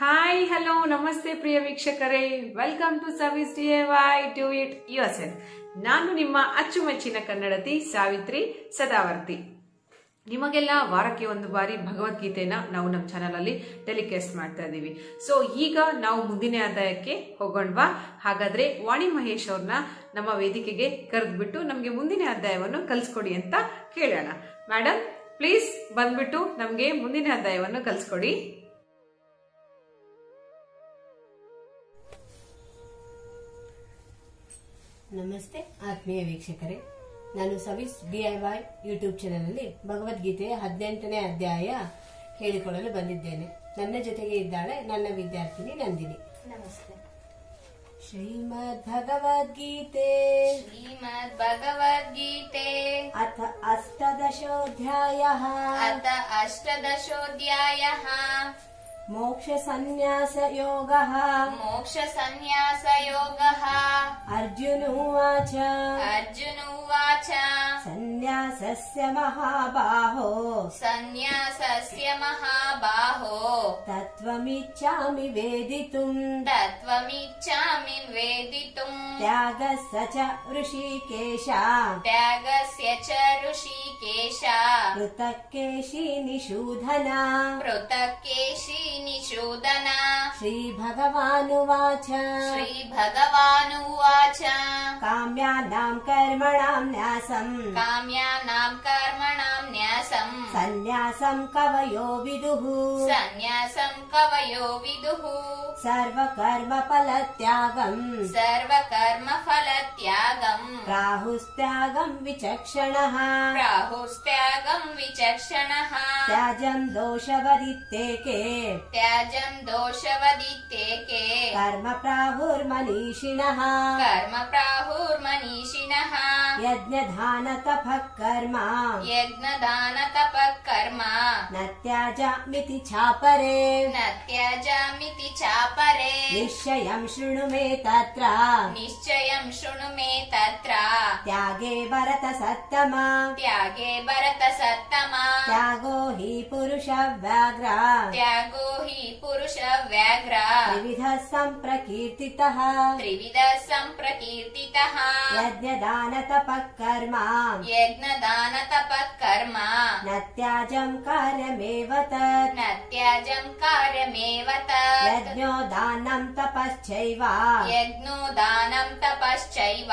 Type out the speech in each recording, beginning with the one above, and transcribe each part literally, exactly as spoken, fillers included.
Hi hello ನಮಸ್ತೆ ಪ್ರಿಯ ವೀಕ್ಷಕರೇ, welcome to service DIY do it yourself. ನಾನು ನಿಮ್ಮ ಅಚ್ಚುಮೆಚ್ಚಿನ ಕನ್ನಡತಿ ಸಾವಿತ್ರಿ ಸದಾವರ್ತಿ. ನಿಮಗೆಲ್ಲ ವಾರಕ್ಕೆ ಒಂದು ಬಾರಿ ಭಗವದ್ಗೀತೆನ ನಾವು ನಮ್ಮ ಚಾನಲ್ ಅಲ್ಲಿ ಟೆಲಿಕಾಸ್ಟ್ ಮಾಡ್ತಾ ಇದೀವಿ. ಸೊ ಈಗ ನಾವು ಮುಂದಿನ ಅಧ್ಯಾಯಕ್ಕೆ ಹೋಗೋಣವಾ? ಹಾಗಾದ್ರೆ ವಾಣಿ ಮಹೇಶ್ ಅವ್ರನ್ನ ನಮ್ಮ ವೇದಿಕೆಗೆ ಕರೆದ್ಬಿಟ್ಟು ನಮ್ಗೆ ಮುಂದಿನ ಅಧ್ಯಾಯವನ್ನು ಕಲಿಸ್ಕೊಡಿ ಅಂತ ಕೇಳೋಣ. ಮೇಡಮ್ ಪ್ಲೀಸ್ ಬಂದ್ಬಿಟ್ಟು ನಮ್ಗೆ ಮುಂದಿನ ಅಧ್ಯಾಯವನ್ನು ಕಲಿಸ್ಕೊಡಿ. ನಮಸ್ತೆ ಆತ್ಮೀಯ ವೀಕ್ಷಕರೇ, ನಾನು ಸವಿಸ್ ಡಿಐವೈ ಯೂಟ್ಯೂಬ್ ಚಾನೆಲ್ ಅಲ್ಲಿ ಭಗವದ್ಗೀತೆಯ ಹದಿನೆಂಟನೇ ಅಧ್ಯಾಯ ಹೇಳಿಕೊಳ್ಳಲು ಬಂದಿದ್ದೇನೆ. ನನ್ನ ಜೊತೆಗೆ ಇದ್ದಾಳೆ ನನ್ನ ವಿದ್ಯಾರ್ಥಿನಿ ನಂದಿನಿ. ನಮಸ್ತೆ. ಶ್ರೀಮದ್ ಭಗವದ್ಗೀತೆ ಶ್ರೀಮದ್ ಭಗವದ್ಗೀತೆ ಅಥ ಅಷ್ಟದಶೋಧ್ಯಾಯ ಅಥ ಅಷ್ಟದಶೋಧ್ಯಾಯ ಮೋಕ್ಷ ಸನ್ಯಾಸ ಯೋಗ ಮೋಕ್ಷ ಸನ್ಯಾಸ ಯೋಗ. ಅರ್ಜುನೋವಾಚ ಅರ್ಜುನೋವಾಚ ಸನ್ಯಾಸಸ್ಯ ಮಹಾಬಾಹೋ ಸನ್ಯಾಸಸ್ಯ ಮಹಾಬಾಹೋ ತತ್ವಮಿಚ್ಛಾಮಿ ವೇದಿತುಂ ತತ್ವಮಿಚ್ಛಾಮಿ ವೇದಿತುಂ ತ್ಯಾಗಸ್ಯ ಚ ಋಷಿಕೇಶ ತ್ಯಾಗಸ್ಯ ಚ ಋಷಿಕೇಶ ಪೃಥಕ್ಕೇಶಿ ನಿಷೂಧನ ಪೃಥಕ್ಕೇಶಿ ನಿಷೂಧನ. ಶ್ರೀ ಭಗವಾನುವಾಚ ಶ್ರೀ ಭಗವಾನುವಾಚ ಕಾಮ್ಯಾನಾಂ ಕರ್ಮಣಾಂ ನ್ಯಾಸಂ ಕಾಮ್ಯಾನಾಂ ಕರ್ಮಣಾಂ ನ್ಯಾಸಂ ಸನ್ಯಾಸಂ ಕವಯೋ ವಿದುಃ ಸನ್ಯಾಸಂ ಕವಯೋ ವಿದುಃ ಸರ್ವಕರ್ಮ ಫಲತ್ಯಾಗಂ ಸರ್ವಕರ್ಮ ಫಲತ್ಯಾಗಂ ರಾಹುಸ್ತ್ಯಾಗಂ ವಿಚಕ್ಷಣಃ ರಾಹುಸ್ತ್ಯಾಗಂ ವಿಚಕ್ಷಣಃ ತ್ಯಾಜಂ ದೋಷವದಿತ್ಯೇಕೆ ತ್ಯಾಜಂ ದೋಷವದಿತ್ಯೇಕೆ ಕರ್ಮ ಪ್ರಾಹುರ್ಮನೀಷಿಣಃ ಕರ್ಮ ಪ್ರಾಹುರ್ಮನೀಷಿಣಃ ಯಜ್ಞದಾನ ತಪಃ ಕರ್ಮ ಯಜ್ಞದಾನ ತಪಃ ಕರ್ಮ ನ ತ್ಯಾಜಾಮಿತಿ ಛಾಪರೇ ನ ತ್ಯಾಜಾಮಿತಿ ಛಾಪರೇ ಪರೇ ನಿಶ್ಚಯಂ ಶೃಣು ಮೇ ತತ್ರ ನಿಶ್ಚಯಂ ಶೃಣು ಮೇ ತತ್ರ ತ್ಯಾಗೇ ಭರತ ಸತ್ತಮ ತ್ಯಾಗೇ ಭರತ ಸತ್ತಮ ತ್ಯಾಗೋ ಹಿ ಪುರುಷ ವ್ಯಾಘ್ರ ತ್ಯಾಗೋ ಹಿ ಪುರುಷ ವ್ಯಾಘ್ರ ತ್ರಿವಿಧ ಸಂಪ್ರಕೀರ್ತಿತಃ ತ್ರಿವಿಧ ಸಂಪ್ರಕೀರ್ತಿತಃ ಯಜ್ಞದಾನ ತಪಃ ಕರ್ಮ ಯಜ್ಞದಾನ ತಪಃ ಕರ್ಮ ನ ತ್ಯಾಜಂ ಕಾರ್ಯಮೇವ ತತ್ ನ ತ್ಯಾಜಂ ಕಾರ್ಯಮೇವ ತತ್ ಯಜ್ಞೋ ದಾನಂ ತಪಶ್ಚೈವ ಯಜ್ಞೋ ದಾನಂ ತಪಶ್ಚೈವ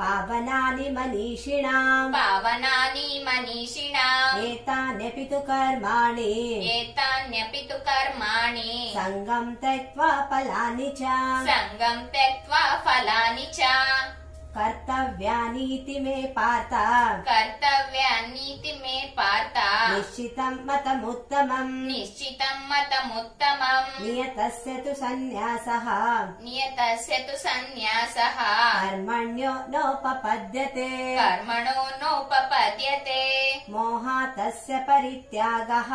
ಪಾವನಾನಿ ಮನೀಷಿಣಾಂ ಪಾವನಾನಿ ಮನೀಷಿಣಾಂ ಏತಾನ್ಯಪಿ ತು ಕರ್ಮಾಣಿ ಏತಾನ್ಯಪಿ ತು ಕರ್ಮಾಣಿ ಸಂಗಂ ತ್ಯಕ್ತ್ವಾ ಫಲಾನಿ ಚ ಸಂಗಂ ತ್ಯಕ್ತ್ವಾ ಫಲಾನಿ ಚ ಕರ್ತವ್ಯಾನೀತಿ ಮೇ ಪಾರ್ಥ ಕರ್ತವ್ಯಾನೀತಿ ಮೇ ಪಾರ್ಥ ನಿಶ್ಚಿತಂ ಮತಮುತ್ತಮಂ ನಿಶ್ಚಿತಂ ಮತಮುತ್ತಮಂ ನಿಯತಸ್ಯ ತು ಸನ್ಯಾಸಃ ನಿಯತಸ್ಯ ತು ಸನ್ಯಾಸಃ ಕರ್ಮಣ್ಯೋ ನೋಪಪದ್ಯತೆ ಕರ್ಮಣೋ ನೋಪಪದ್ಯತೆ ಮೋಹಾತ್ ತಸ್ಯ ಪರಿತ್ಯಾಗಃ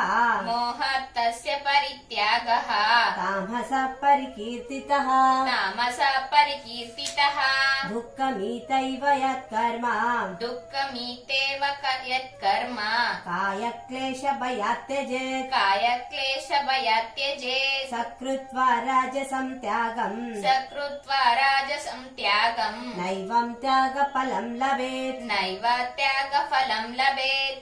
ಮೋಹಾತ್ ತಸ್ಯ ಪರಿತ್ಯಾಗಃ ತಾಮಸಃ ಪರಿಕೀರ್ತಿತಃ ತಾಮಸಃ ಪರಿಕೀರ್ತಿತಃ ದುಃಖಂ ೀತೈವ ಯತ್ಕರ್ಮ ದುಃಖಮೀತೇವ ಯತ್ಕರ್ಮ ಕಾಯಕ್ಲೇಶ ಭಯತ್ಯಜೇತ್ ಕಾಯಕ್ಲೇಶ ಭಯತ್ಯಜೇತ್ ಸಕೃತ್ವಾ ರಾಜಸಂ ತ್ಯಾಗಂ ಸಕೃತ್ವಾ ರಾಜಸಂ ತ್ಯಾಗಂ ನೈವಂ ತ್ಯಾಗ ಫಲಂ ಲಭೇತ್ ನೈವ ತ್ಯಾಗ ಫಲಂ ಲಭೇತ್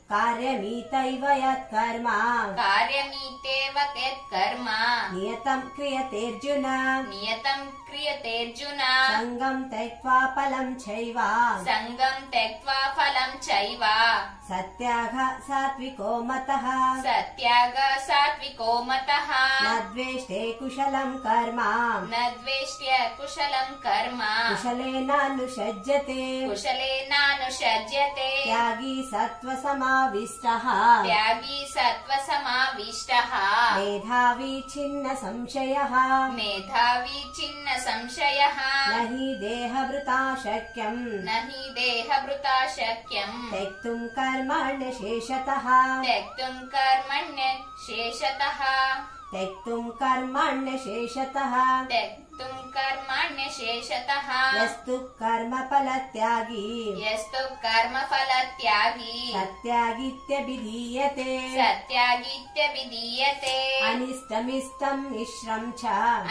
ಕಾರ್ಯಮೀತೈವ ಯತ್ಕರ್ಮ ಕಾರ್ಯಮೀತೇವ ಯತ್ಕರ್ಮ ನಿಯತಂ ಕ್ರಿಯತೇರ್ಜುನ ನಿಯತಂ ಕ್ರಿಯತೇರ್ಜುನ ಸಂಗಂ ತ್ಯಕ್ತ್ವಾ ಫಲಂ ಚೈವ ಸಂಗಂ ತ್ಯಕ್ತ್ವಾ ಫಲಂ ಚೈವ ಸತ್ಯಾಗ ಸಾತ್ವಿಕೋ ಮತಃ ಸತ್ಯಾಗ ಸಾತ್ವಿಕೋ ಮತಃ ನ ದ್ವೇಷ್ಟೇ ಕುಶಲಂ ಕರ್ಮ ನ ದ್ವೇಷ್ಟ್ಯ ಕುಶಲಂ ಕರ್ಮ ಕುಶಲೇನಾನುಷಜ್ಯತೆ ಕುಶಲೇನಾನುಷಜ್ಯತೆ ತ್ಯಾಗಿ ಸತ್ವ ಸಮಾ ವಿಷ್ಟಃ ತ್ಯಾಗಿ ಸತ್ವ ಸಮಾವಿಷ್ಟಃ ಮೇಧಾವಿ ಛಿನ್ನ ಸಂಶಯಃ ಮೇಧಾವಿ ಛಿನ್ನ ಸಂಶಯಃ ನಹಿ ದೇಹಭೃತಾ ಶಕ್ಯಂ ನಹಿ ದೇಹಭೃತಾ ಶಕ್ಯಂ ತ್ಯಕ್ತುಂ ಕರ್ಮಣ್ಯ ಶೇಷತಃ ತ್ಯಕ್ತುಂ ಕರ್ಮಣ್ಯ ಶೇಷತಃ ತ್ಯಕ್ತುಂ ಕರ್ಮಣ್ಯ ಶೇಷತಃ यस्तु कर्माण्य शेषतः यस्तु कर्म फल त्यागी यस्तु कर्म फल त्यागी सत्यागित्य विधीयते सत्यागित्य विधीयते अनिष्टमिष्टं मिश्रं च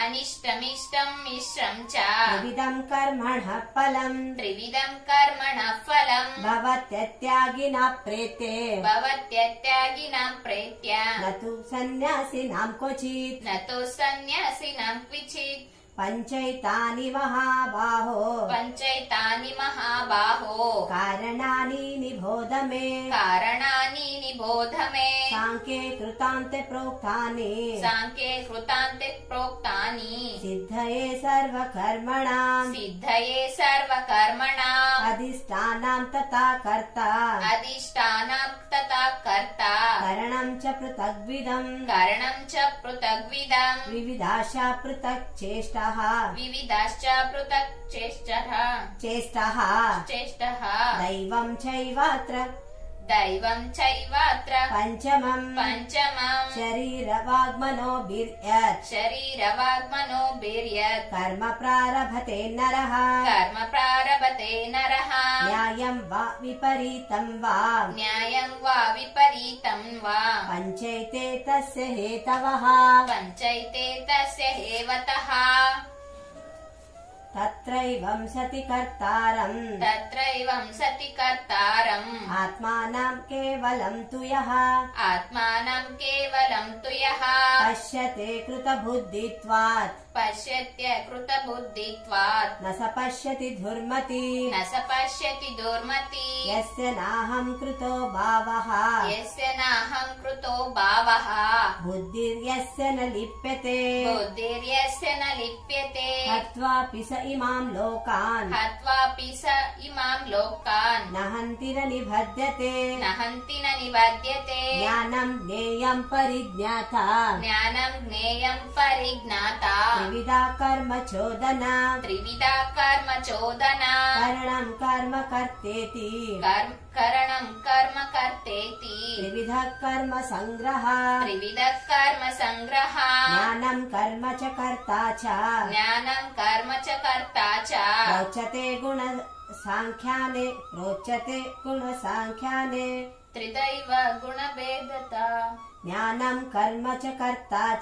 अनिष्टमिष्टं मिश्रं च त्रिविधं कर्मणः फलं त्रिविधं कर्मणः फलं भवत्यत्यागिना प्रेते भवत्यत्यागिना प्रेत्या न तु सन्यासिनां क्वचित् न तु सन्यासिनां क्वचित् पंचैतानि महाबाहो पंचैतानि महाबाहो कारणानि निबोध मे कारणानि निबोध मे सांख्ये कृतान्ते प्रोक्तानि सांख्ये कृतान्ते प्रोक्तानि सिद्धये सर्वकर्मणां सिद्धये सर्वकर्मणां अधिष्ठानं तथा कर्ता अधिष्ठानं तथा कर्ता कारणं च पृथग्विदं कारणं च पृथग्विदं विविधाशा पृथक् चेष्टा विविधाश्च पृथक् चेष्टः चेष्टः चेष्टः दैवं चैवात्र दैवं चैवात्र पंचमं पंचमं शरीरवाग्मनोभिर्यत् शरीरवाग्मनोभिर्यत् कर्म प्रारभते नरः कर्म प्रारभते नरः न्यायं वा विपरीतं वा न्यायं वा विपरीतं वा पञ्चैते तस्य हेतवः पञ्चैते तस्य हेवतः तत्रैवं सति कर्तारं तत्रैवं सति कर्तारं आत्मानं केवलं तु यः आत्मानं केवलं तु यः पश्यते कृतबुद्धित्वात् पश्यत्य कृतबुद्धित्वात् न स पश्यति दुर्मति न स पश्यति दुर्मति यस्य नाहं कृतो भावः यस्य नाहं कृतो भावः बुद्धिर्यस्य न लिप्यते बुद्धिर्यस्य न लिप्यते हत्वापि स इमां लोकान् हत्वापि स इमां लोकान् न हन्ति न निबध्यते न हन्ति न निबध्यते ज्ञानं ज्ञेयं परिज्ञाता ज्ञानं ज्ञेयं परिज्ञाता त्रिविधा कर्म चोदना त्रिविधा कर्म चोदना करणं कर्म कर्तेति करणं कर्म कर्तेति त्रिविधा कर्म संग्रह त्रिविधा कर्म संग्रह ज्ञानं कर्म च कर्ता च ज्ञानं कर्म च कर्ता च रोचते गुण सांख्याने रोचते गुण सांख्याने त्रिदैव गुणभेदता ज्ञानं कर्म च कर्ता च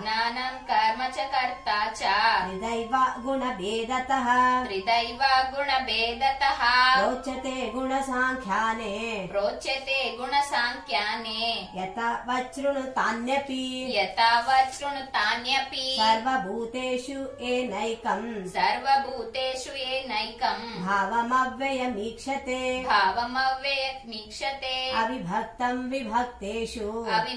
ज्ञानं कर्म च कर्ता च त्रिदैव गुणभेदतः त्रिदैव गुणभेदतः रोचते गुणसांख्याने रोचते गुणसांख्याने यथा वच्रुणुतान्यपि यथा वच्रुणुतान्यपि सर्वभूतेषु एनैकं सर्वभूतेषु एनैकं भावमव्ययमीक्षते भावमव्ययमीक्षते अविभक्तं विभक्तेषु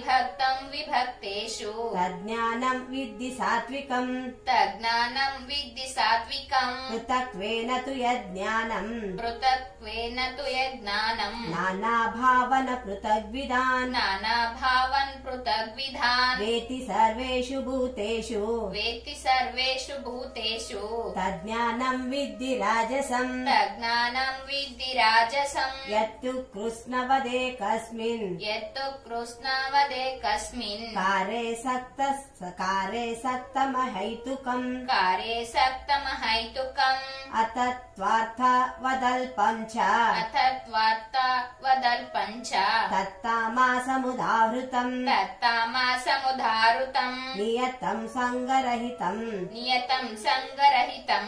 भक्तं विभक्तेषु तज्ज्ञानं विद्धि सात्विकं तज्ज्ञानं विद्धि सात्विकं पृथक्त्वेन तु यज्ञानं पृथक्त्वेन तु यज्ञानं नानाभावन पृथग्विधान् नानाभावन पृथग्विधान् वेति सर्वेषु भूतेषु वेति सर्वेषु भूतेषु तज्ज्ञानं विद्धि राजसं तज्ज्ञानं विद्धि राजसं यत्तु कृष्णवदेकस्मिन् यत्तु कृष्णवदेकस्मिन् कस्मिन् कारे सक्त कारे सक्तमहैतुकम् कारे सक्तमहैतुकम् अतत्त्वार्थवदल्पं च अतत्त्वार्थवदल्पं च तत्तामासमुदाहृतं तत्तामासमुदाहृतं नियतं संगरहितं नियतं संगरहितं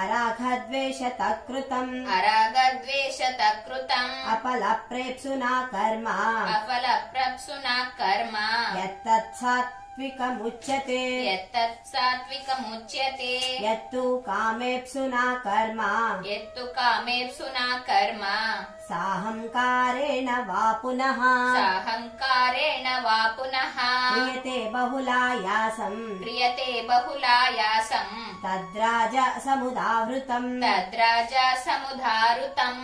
अरागद्वेषतकृतं अरागद्वेषतकृतं अपलप्रेप्सुना कर्म अपलप्रेप्सुना कर्म यत्तत्सत् मुच्यते यत्तत् सात्विकमुच्यते यत्तु कामेप्सुना कर्म यत्तु कामेप्सुना कर्म साहंकारेण वा पुनः साहंकारेण वा पुनः क्रियते बहुलायासं क्रियते बहुलायासं तद्राजसमुदाहृतं तद्राजसमुदाहृतम्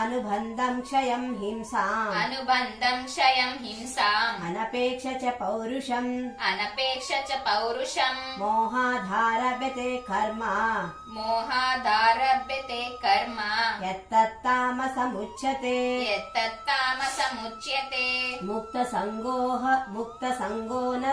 अनुबन्धं क्षयं हिंसाम् अनुबन्धं क्षयं हिंसाम् अनपेक्ष च पौरुषम् अनपेक्ष च पौरुषम् मोहादारभ्यते कर्म मोहादारभ्यते कर्म यत्तत्तामसमुच्यते यत्तत्तामसमुच्यते मुक्तसङ्गोह मुक्तसङ्गो न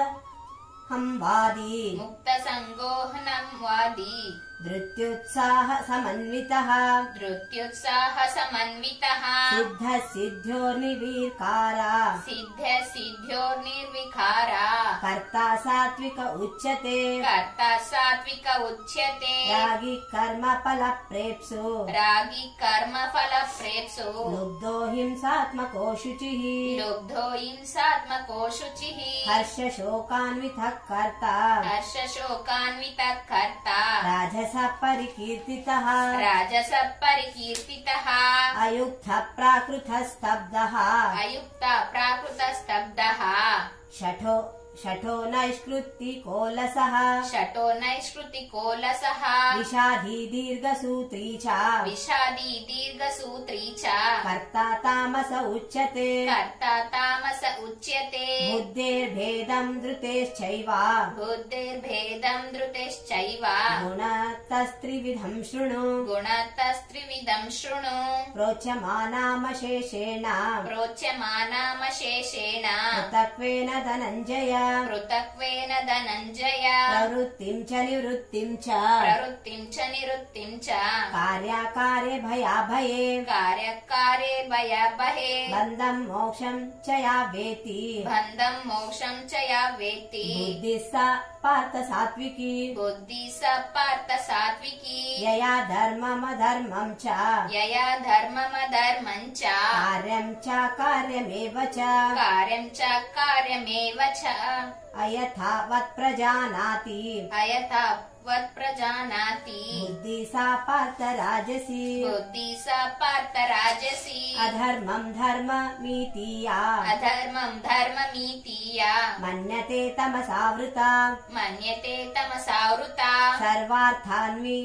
हंवादी मुक्त संगोहनं वादी धृत्युत्साह समन्वितः धृत्युत्साह समन्वितः सिद्ध सिद्ध्योर्निवीर्कारा सिद्ध सिद्ध्योर्निर्विकारा कर्ता सात्विक उच्यते कर्ता सात्विक उच्यते रागी कर्म फल प्रेप्सो रागी कर्म फल प्रेप्सो लुब्धो हिंसात्मको शुचिः लुब्धो हिंसात्मको शुचिः हर्ष शोकान्वितः कर्ता हर्ष शोकान्वितः कर्ता राजसः परिकीर्तितः राजसः परिकीर्तितः अयुक्तः प्राकृतः स्तब्धः अयुक्तः प्राकृतः स्तब्धः शठो शठो नैष्कृति कोलसः शठो नैष्कृति कोलसः विषादी दीर्घसूत्री च विषादी दीर्घसूत्री च कर्ता तामस उच्यते कर्ता तामस उच्यते बुद्धेर्भेदं धृतेश्चैव बुद्धेर्भेदं धृतेश्चैव गुणतस्त्रिविधं शृणु गुणतस्त्रिविधं शृणु प्रोच्यमानामशेषेण प्रोच्यमानामशेषेण कृतत्वेन धनञ्जय पृथक्वेन धनञ्जय प्रवृत्तिं च निवृत्तिं च प्रवृत्तिं च निवृत्तिं च कार्याकारे भयाभये कार्याकारे भयाभये बन्धं मोक्षं च या वेति बन्धं मोक्षं च या वेति बुद्धिः सा पार्थ सात्विकी बुद्धिः सा पार्थ सात्विकी यया धर्ममधर्मं च यया धर्ममधर्मं च कार्यं च कार्यमेव च कार्यं च कार्यमेव च अयथावत् प्रजानाति अयथावत् प्रजानाति बुद्धि सा पार्थ राजसी बुद्धि सा पार्थ राजसी अधर्मं धर्ममिति या अधर्मं धर्ममिति या मन्यते तमसावृता मन्यते तमसावृता सर्वार्थान्वि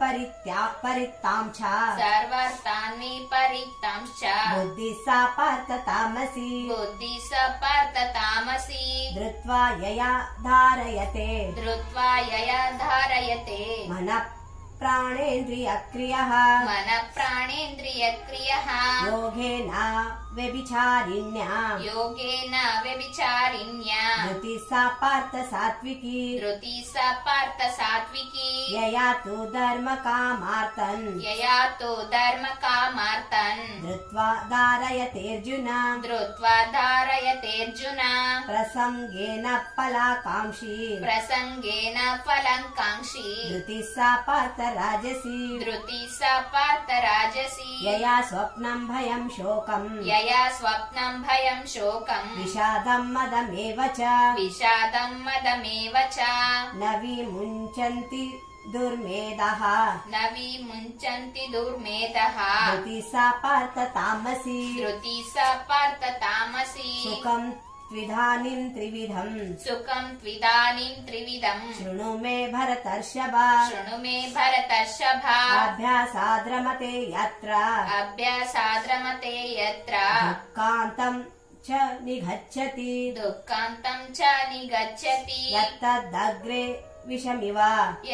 परित्या परितां च सर्वार्थानि परितां च बुद्धिः सा पार्थ तामसी बुद्धिः सा पार्थ तामसी धृत्वा यया धारयते धृत्वा यया धारयते मनः प्राणेन्द्रियक्रियः मनः प्राणेन्द्रियक्रियः योगेन व्यभिचारिण्या योगेन व्यभिचारिण्या धृतिः सा पार्थ सात्विकी धृतिः सा पार्थ सात्विकी यया तु धर्मकामार्तन् यया तु धर्मकामार्तन् धृत्वा धारयतेऽर्जुन धृत्वा धारयतेऽर्जुन प्रसङ्गेन फलाकाङ्क्षी प्रसङ्गेन फलाकाङ्क्षी धृतिः सा पार्थ राजसी धृतिः सा पार्थ राजसी यया स्वप्नं भयं शोकं यया स्वप्नं भयं शोकं विषादं मदमेव च विषादं मदमेव च न विमुञ्चन्ति दुर्मेधः न विमुञ्चन्ति दुर्मेधः धृतिः सा पार्थ तामसी धृतिः सा पार्थ तामसी सुखं त्विधानिं त्रिविधं सुखं त्विधानिं त्रिविधं शृणु मे भरतर्षभ शृणु मे भरतर्षभ अभ्यासाद्रमते यत्र अभ्यासाद्रमते यत्र दुःखान्तं च निगच्छति दुःखान्तं च निगच्छति यत्तदग्रे विषमिव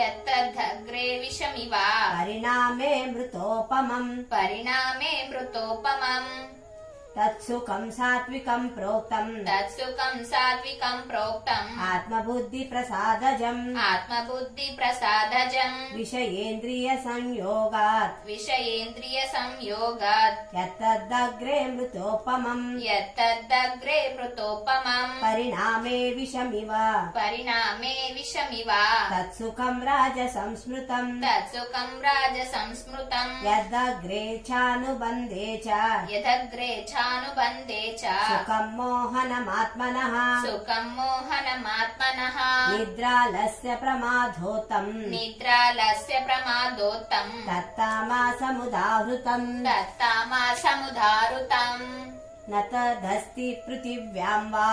यत्तदग्रे विषमिव परिणामे मृतोपमं परिणामे मृतोपमं तत्सुखं सात्विकं प्रोक्तं तत्सुखं सात्विकं प्रोक्तम् आत्मबुद्धि प्रसादजम् आत्मबुद्धि प्रसादजम् विषयेन्द्रिय संयोगात् विषयेन्द्रिय संयोगात् यत्तदग्रे मृतोपमं यत्तदग्रे मृतोपमं परिणामे विषमिव परिणामे विषमिव तत्सुखं राजसं स्मृतं तत्सुखं राजसं स्मृतं यदग्रे चानुबन्धे च यदग्रे च अनुबन्धे च सुखं मोहनमात्मनः सुखं मोहनमात्मनः निद्रालस्य प्रमादोत्तम निद्रालस्य प्रमादोत्तम दत्तामासमुदाहृतं दत्तामासमुदाहृतं न तदस्ति पृथिव्यां वा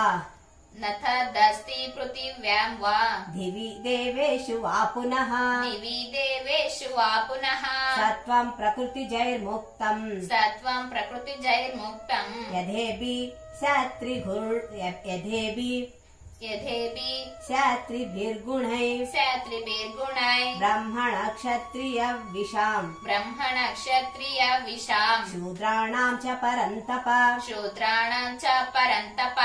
न तदस्ति पृथिव्यां वा दिवि देवेषु वा पुनः दिवि देवेषु वा पुनः सत्वं प्रकृतिजैर्मुक्तं सत्वं प्रकृतिजैर्मुक्तं यथेभि सत्त्रिगुर् यथेभि यथेपि क्षत्रिभिर्गुणैः क्षत्रिभिर्गुणैः ब्राह्मण क्षत्रिय विशाम ब्राह्मण क्षत्रिय विशाम शूद्राणां च परन्तप शूद्राणां च परन्तप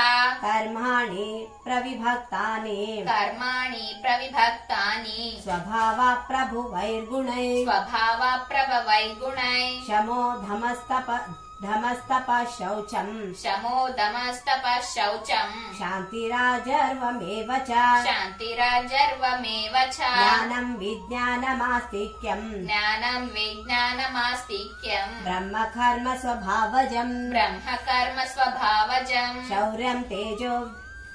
कर्माणि प्रविभक्तानि कर्माणि प्रविभक्तानि स्वभाव प्रभुवैर्गुणैः स्वभाव प्रभुवैर्गुणैः शमो धमस्तप धमस्तप शौचम शमो धमस्तप शौचम शांतिराजर्वमेव च शांतिराजर्वमेव च ज्ञानं विज्ञानमास्तिक्यं ज्ञानं विज्ञानमास्तिक्यं ब्रह्म कर्म स्वभावजं ब्रह्म कर्म स्वभावजं शौर्यं तेजो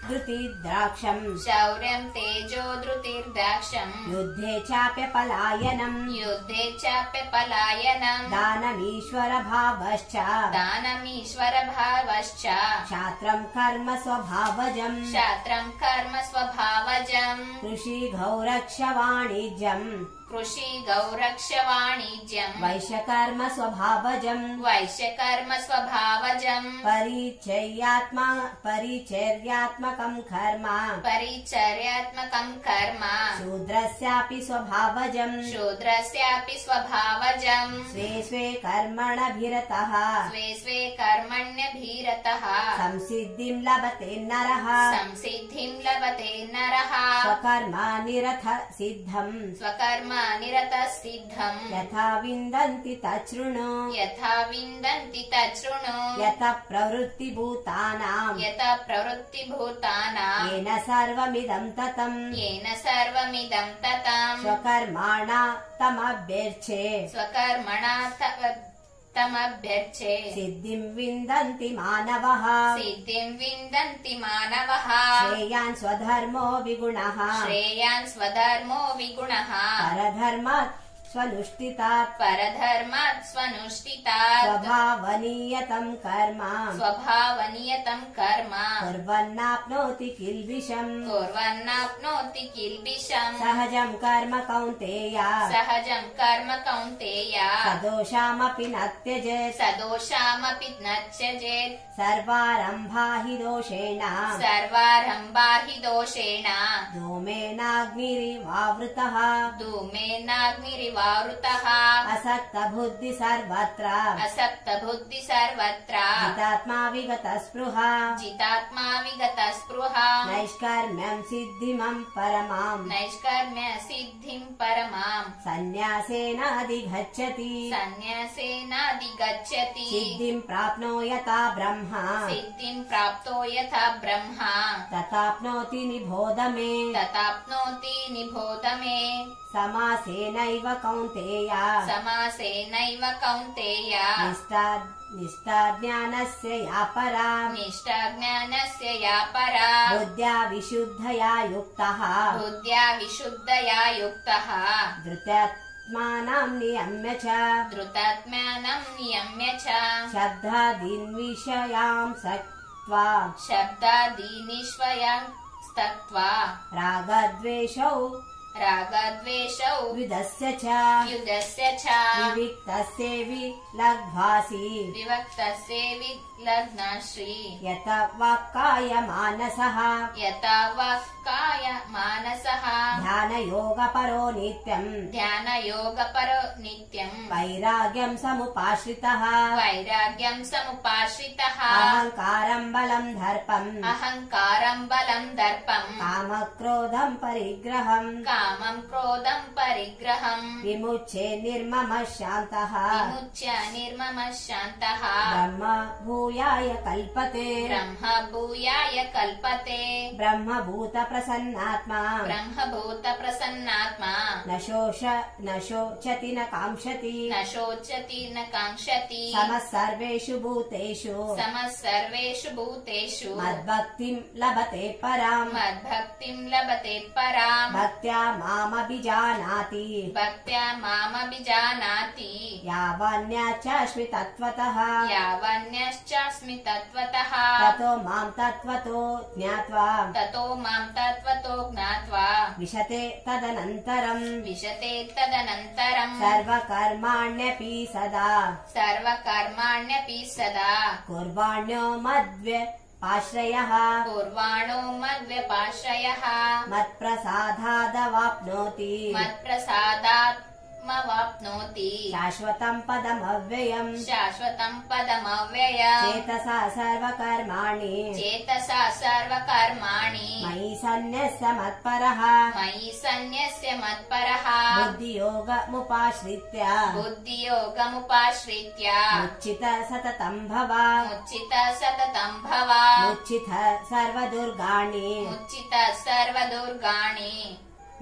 धृतिर्दाक्षम शौर्यं तेजो धृतिर्दाक्षम युद्धे चाप्य पलायनम युद्धे चाप्य पलायनम दानमीश्वर भावश्च दानमीश्वर भावश्च शास्त्रं कर्म स्वभावजं शास्त्रं कर्म स्वभावजं कृषि गौरक्ष वाणिज्यं कृषि गौरक्ष वाणिज्यं वैश्यकर्म स्वभावजं वैश्यकर्म स्वभावजं परिचर्यात्मा परिचर्यात्मकं कर्म परिचर्यात्मकं कर्म शूद्रस्यापि स्वभावजं शूद्रस्यापि स्वभावजं स्वे स्वे कर्मण्यभिरतः स्वे स्वे कर्मण्यभिरतः संसिद्धिं लभते नरः संसिद्धिं लभते नरः स्वकर्मनिरत सिद्धं स्वकर्म निरत सिद्धं यथा विन्दन्ति तच्छृणु यथा विन्दन्ति तच्छृणु यथा प्रवृत्ति भूतानां यथा प्रवृत्ति भूतानां येन सर्वमिदं ततं येन सर्वमिदं ततं स्वकर्मणा तमभ्यर्चे स्वकर्मणा तमभ्यर्चे सिद्धिं विन्दन्ति मानवः सिद्धिं विन्दन्ति मानवः श्रेयान् स्वधर्मो विगुणः श्रेयान् स्वधर्मो विगुणः परधर्मात् स्वनुष्ठितात् परधर्मात् स्वनुष्ठितात् स्वभावनियतं कर्म स्वभावनियतं कर्म कुर्वन्नाप्नोति किल्बिषम् कुर्वन्नाप्नोति किल्बिषम् सहजं कर्म कौन्तेय सहजं कर्म कौन्तेय सदोषामपि न त्यजेत् सदोषामपि न त्यजेत् सर्वारम्भा हि दोषेण सर्वारम्भा हि दोषेण धूमेनाग्निरिवावृतः धूमेनाग्निरिवावृतः असक्त बुद्धि सर्वत्र असक्त बुद्धि सर्वत्र जितात्मा विगत स्पृहा जितात्मा विगत स्पृहा नैष्कर्म्यं सिद्धिमं परमां नैष्कर्म्य सिद्धिं परमां संन्यासेनाधिगच्छति संन्यासेनाधिगच्छति सिद्धिं प्राप्नो यथा ब्रह्मा सिद्धिं प्राप्तो यथा ब्रह्मा तथाप्नोति निबोधमे तथाप्नोति निबोधमे समासेनैव कौन्तेया समासेनैव कौन्तेया निष्ठा निष्ठा ज्ञानस्य या परा निष्ठा ज्ञानस्य या परा बुद्ध्या विशुद्धया युक्तः बुद्ध्या विशुद्धया युक्तः धृत्यात्मानं नियम्य च धृत्यात्मानं नियम्य च शब्दादीन् विषयान् त्यक्त्वा शब्दादीनिष्वयान् त्यक्त्वा रागद्वेषौ रागद्वेषौ विदस्य च युदस्य च विविक्तसेवि लग्भासि विविक्तसेवि लग्नाश्री यथा वाक्काय मानसः यथा वाक्काय मानसः ध्यानयोगपरो नित्यं ध्यानयोगपरो नित्यं वैराग्यं समुपाश्रितः वैराग्यं समुपाश्रितः अहंकारं बलं दर्पं अहंकारं बलं दर्पं कामक्रोधं परिग्रहं कामं क्रोधं परिग्रहं विमुच्य निर्ममः शान्तः विमुच्य निर्ममः शान्तः ब्रह्म भूयाय कल्पते ब्रह्म भूयाय कल्पते ब्रह्म भूत प्रसन्नात्मा ब्रह्म भूत प्रसन्नात्मा न शोष न शोचति न कांक्षति न शोचति न कांक्षति समः सर्वेषु भूतेषु समः सर्वेषु भूतेषु मद्भक्तिं लभते परां मद्भक्तिं लभते परां भक्त्या मामभिजानाति भक्त्या मामभिजानाति यावन्याश्चास्मि तत्त्वतः यावन्याश्चास्मि तत्त्वतः ततो मां तत्त्वतो ज्ञात्वा ततो मां तत्त्वतो ज्ञात्वा विशते तदनन्तरं विशते तदनन्तरं सर्वकर्माण्यपि सदा सर्वकर्माण्यपि सदा कुर्वाण्यो मद्व्य आश्रयः पूर्वाणो मद्व्यपाश्रयः मत्प्रसादादवाप्नोति मत्प्रसादात् मवाप्नोति शाश्वतं पदमव्ययं शाश्वतं पदमव्ययं चेतसा सर्वकर्माणि चेतसा सर्वकर्माणि मयि सन्न्यस्य मत्परः मयि सन्न्यस्य मत्परः बुद्धियोगमुपाश्रित्य बुद्धियोगमुपाश्रित्य मुच्चित सततं भव मुच्चित सततं भव मुच्चित सर्वदुर्गाणि मुच्चित सर्वदुर्गाणि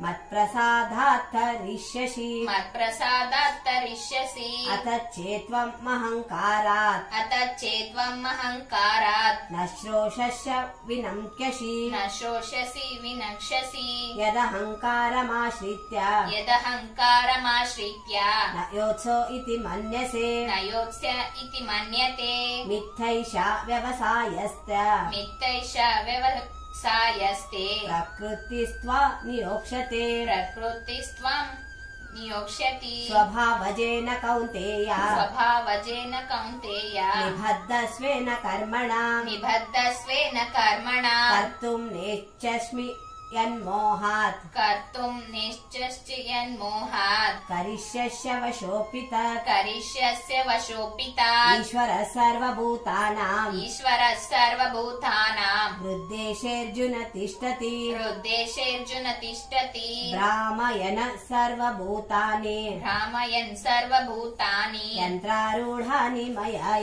मत्प्रसादात् तरिष्यसि मत्प्रसादात् तरिष्यसि अत चेत्वं महंकारात् अत चेत्वं महंकारात् न श्रोषस्य विनम्क्यसि न श्रोषसि विनक्ष्यसि यदहंकारमाश्रित्य यदहंकारमाश्रित्य न योत्सो इति मन्यसे न योत्स्य इति मन्यते मिथ्यैषा व्यवसायस्य मिथ्यैषा व्यवसायस्य सायस्ते प्रकृतिस्त्वं नियोक्ष्यते प्रकृतिस्त्वं नियोक्ष्यति स्वभावजेन कौन्तेय स्वभावजेन कौन्तेय निबद्धस्वेन कर्मणा निबद्धस्वेन कर्मणा कर्तुं नेच्छास्मि यन्मोहात् कर्तुं नेच्छास्मि यन्मोहात् करिष्यस्य वशोपितः करिष्यस्य वशोपितः ईश्वरः सर्वभूतानां ईश्वरः सर्वभूतानां हृद्देशेऽर्जुन तिष्ठति हृद्देशेऽर्जुन तिष्ठति भ्रामयन् सर्वभूतानि भ्रामयन् सर्वभूतानि यन्त्रारूढानि मायया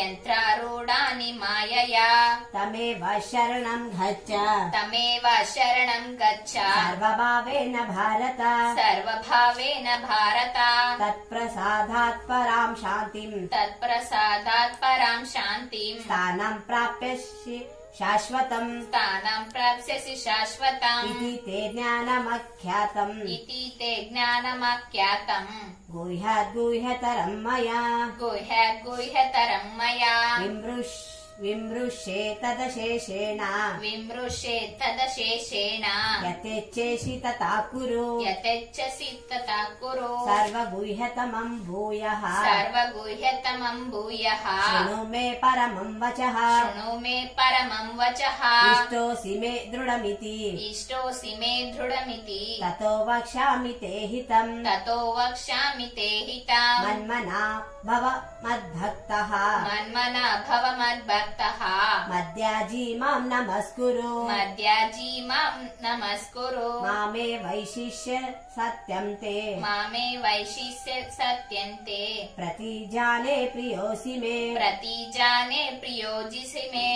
यन्त्रारूढानि मायया तमेव शरणं गच्छ तमेव शरणं गच्छ सर्वभावेन भारत सर्वभावेन भारत तत्प्रसादात् परां शान्तिं तत्प्रसादात् परां शान्तिं स्थानं प्राप्स्यसि शाश्वतं स्थानं प्राप्स्यसि शाश्वतम् इति ते ज्ञानमख्यातम् इति ते ज्ञानमख्यातम् गुह्यात् गुह्यतरं मया गुह्यात् गुह्यतरं मया विमृश विमृशे तदशेषेण विमृशे तदशेषेण यतेच्छसि तथा कुरु यतेच्छसि तथा कुरु सर्वगुह्यतमं भूयः सर्वगुह्यतमं भूयः शृणु मे परमं वचः शृणु मे परमं वचः इष्टोऽसि मे दृढमिति इष्टोऽसि मे दृढमिति ततो वक्ष्यामि ते हितं ततो वक्ष्यामि ते हितं मन्मना भव मद्भक्तः मन्मना भव मद्भक्तः मद्याजी मां नमस्कुरु मद्याजी मां नमस्कुरु मामे वैशिष्य सत्यं ते मामे वैशिष्य सत्यं ते प्रतिजाने प्रियोऽसि मे प्रतिजाने प्रियोऽसि मे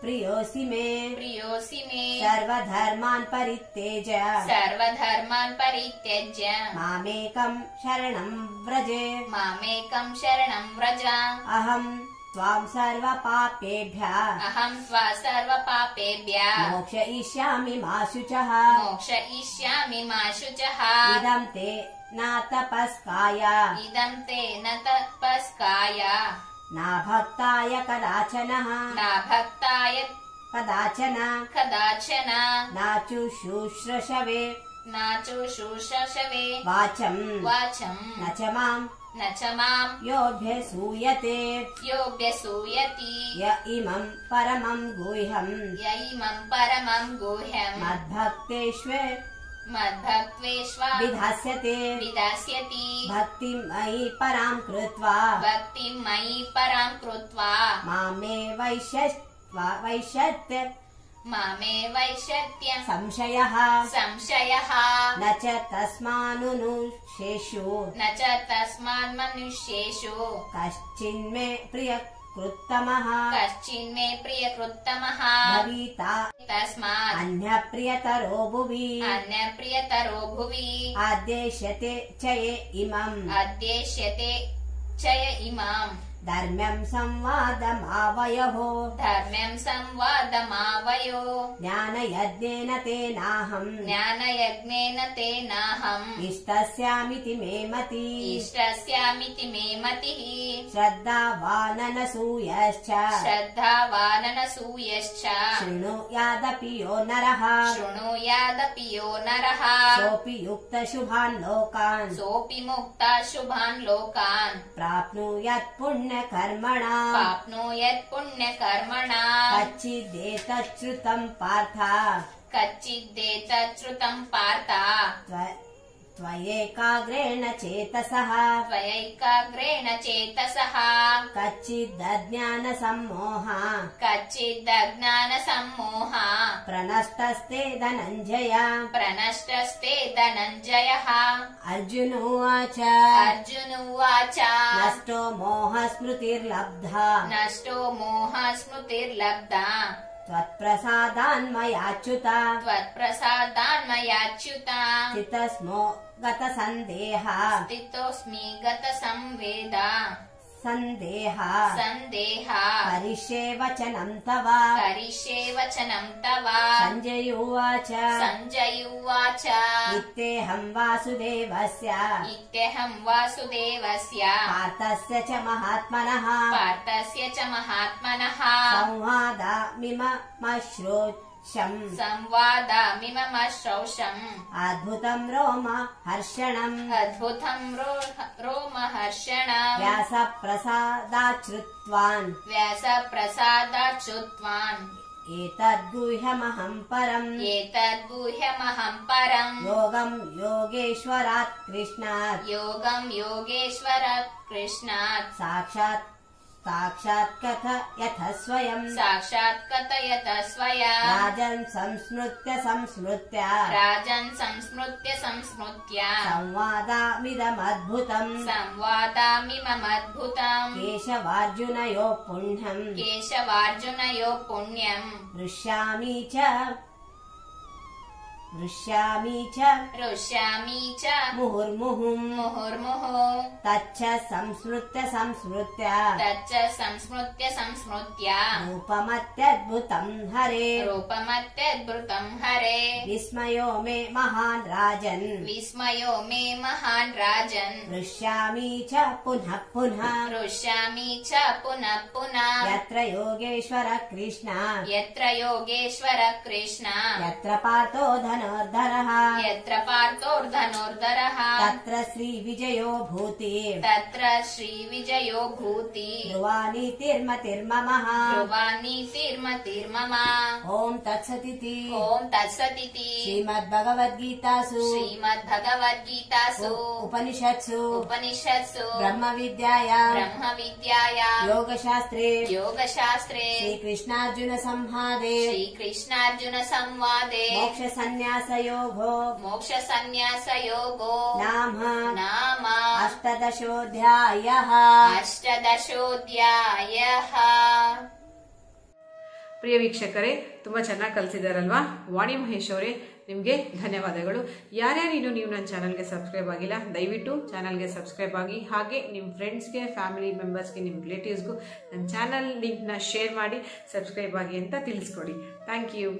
प्रियोऽसि मे प्रियोऽसि मे सर्वधर्मान् परित्यज्य सर्वधर्मान् परित्यज्य मामेकं शरणं व्रज मामेकं शरणं व्रज अहम् त्वां सर्वपापेभ्यः अहं त्वा सर्वपापेभ्यः मोक्षयिष्यामि मा शुचः मोक्षयिष्यामि मा शुचः इदं ते न तपस्काय इदं ते न तपस्काय न भक्ताय कदाचनः न भक्ताय कदाचन कदाचन न चुशुश्रषवे न चुशुश्रषवे वाचं वाचं न च माम् न च माम् योऽभ्यसूयते योऽभ्यसूयति य इमं परमं गुह्यं य इमं परमं गुह्यं मद्भक्तेष्व मद्भक्त्वेष्व विधास्यते विधास्यति भक्तिं मयि परां कृत्वा भक्तिं मयि परां कृत्वा मामे वैश्यत्व वैश्यत्य मामे वैशत्य संशयः संशयः न च तस्मान्मनुष्येषु न च तस्मान्मनुष्येषु कश्चिन्मे प्रियकृत्तमः कश्चिन्मे प्रियकृत्तमः भविता तस्मात् अन्यप्रियतरो भुवि अन्यप्रियतरो भुवि आद्येश्यते च ये इमम् आद्येश्यते च ये इमम् धर्म्यं संवादमावयो धर्म्यं संवादमावयो ज्ञानयज्ञेन तेनाहं ज्ञानयज्ञेन तेनाहं इष्टस्यामिति मे मतिः इष्टस्यामिति मे मतिः श्रद्धावाननसूयश्च श्रद्धावाननसूयश्च शृणुयादपि यो नरः शृणुयादपि यो नरः सोऽपि युक्तशुभान् लोकान् सोऽपि मुक्तशुभान् लोकान् प्राप्नुयात् पुण्यं कर्मणा प्राप्नुयात् पुण्य कर्मणा कच्चिदेतच्छ्रुतं पार्थ कच्चिदेतच्छ्रुतं पार्थ त्वयैकाग्रेण चेतसः त्वयैकाग्रेण चेतसः कच्चिदज्ञानसम्मोहः कच्चिदज्ञानसम्मोहः प्रनष्टस्ते धनञ्जय प्रनष्टस्ते धनञ्जयः अर्जुन उवाच अर्जुन उवाच नष्टो मोहः स्मृतिर्लब्धा नष्टो मोहः स्मृतिर्लब्धा त्वत्प्रसादान् मयाच्युता त्वत्प्रसादान् मयाच्युता स्थितस्मो गतसन्देहा स्थितोऽस्मि गतसंवेदा सन्देहा सन्देहा करिष्ये वचनं तव करिष्ये वचनं तव संजय उवाच संजय उवाच इत्यहं वासुदेवस्य इत्यहं वासुदेवस्य पार्थस्य च महात्मनः पार्थस्य च महात्मनः संवादमिममश्रुत् संवादमिममश्रौषम् अद्भुतं रोम हर्षणम् अद्भुतं रोम हर्षणम् व्यासप्रसादाच्युत्वान् व्यासप्रसादाच्युत्वान् एतद्गुह्यमहं परम् एतद्गुह्यमहं परम् योगं योगेश्वरात् कृष्णात् योगं योगेश्वरात् कृष्णात् साक्षात् साक्षात् कथयथ स्वयं साक्षात् कथयथ स्वयं राजन् संस्मृत्य संस्मृत्य राजन् संस्मृत्य संस्मृत्य संवादामिदमद्भुतं संवादामिममद्भुतं केशवार्जुनयो पुण्यं केशवार्जुनयो पुण्यं हृष्यामि च हृष्यामि च हृष्यामि च मुहुर्मुहुः मुहुर्मुहुः तच्च संस्मृत्य संस्मृत्य तच्च संस्मृत्य संस्मृत्य रूपमत्यद्भुतं हरे रूपमत्यद्भुतं हरे विस्मयो मे महान् राजन् विस्मयो मे महान् राजन् हृष्यामि च पुनः पुनः हृष्यामि च पुनः पुनः यत्र योगेश्वर कृष्ण यत्र योगेश्वर कृष्ण यत्र पार्थो धन धनुर्धरः यत्र पार्थोर्धनुर्धरः तत्र श्री विजयो भूति तत्र श्री विजयो भूति ध्रुवानीतिर्मतिर्ममः ध्रुवानीतिर्मतिर्ममः ओम तत्सदिति ओम तत्सदिति श्रीमद्भगवद्गीतासु श्रीमद्भगवद्गीतासु उपनिषत्सु उपनिषत्सु ब्रह्मविद्यायां ब्रह्मविद्यायां योगशास्त्रे योगशास्त्रे श्रीकृष्णार्जुन संवादे श्रीकृष्णार्जुन संवादे मोक्ष सन्यास योगो मोक्ष सन्यास योगो नाम नाम अष्टादशोऽध्यायः अष्टादशोऽध्यायः प्रिय ವೀಕ್ಷಕರೇ ತುಂಬಾ ಚೆನ್ನಾಗಿ ಕಲಿಸಿದಾರಲ್ವಾ ವಾಣಿ ಮಹೇಶ್ ಅವರೇ ನಿಮಗೆ ಧನ್ಯವಾದಗಳು ಯಾರ್ಯಾರು ಇನ್ನು ನೀವು ನನ್ನ ಚಾನೆಲ್ ಗೆ ಸಬ್ಸ್ಕ್ರೈಬ್ ಆಗಿಲ್ಲ ದಯವಿಟ್ಟು ಚಾನೆಲ್ ಗೆ ಸಬ್ಸ್ಕ್ರೈಬ್ ಆಗಿ ಹಾಗೆ ನಿಮ್ಮ ಫ್ರೆಂಡ್ಸ್ ಗೆ ಫ್ಯಾಮಿಲಿ ಮೆಂಬರ್ಸ್ ಗೆ ನಿಮ್ಮ ರಿಲೇಟಿವ್ಸ್ ಗೂ ನನ್ನ ಚಾನೆಲ್ ಲಿಂಕ್ ನ ಶೇರ್ ಮಾಡಿ ಸಬ್ಸ್ಕ್ರೈಬ್ ಆಗಿ ಅಂತ ತಿಳಿಸ್ಕೊಡಿ ಥ್ಯಾಂಕ್ ಯು।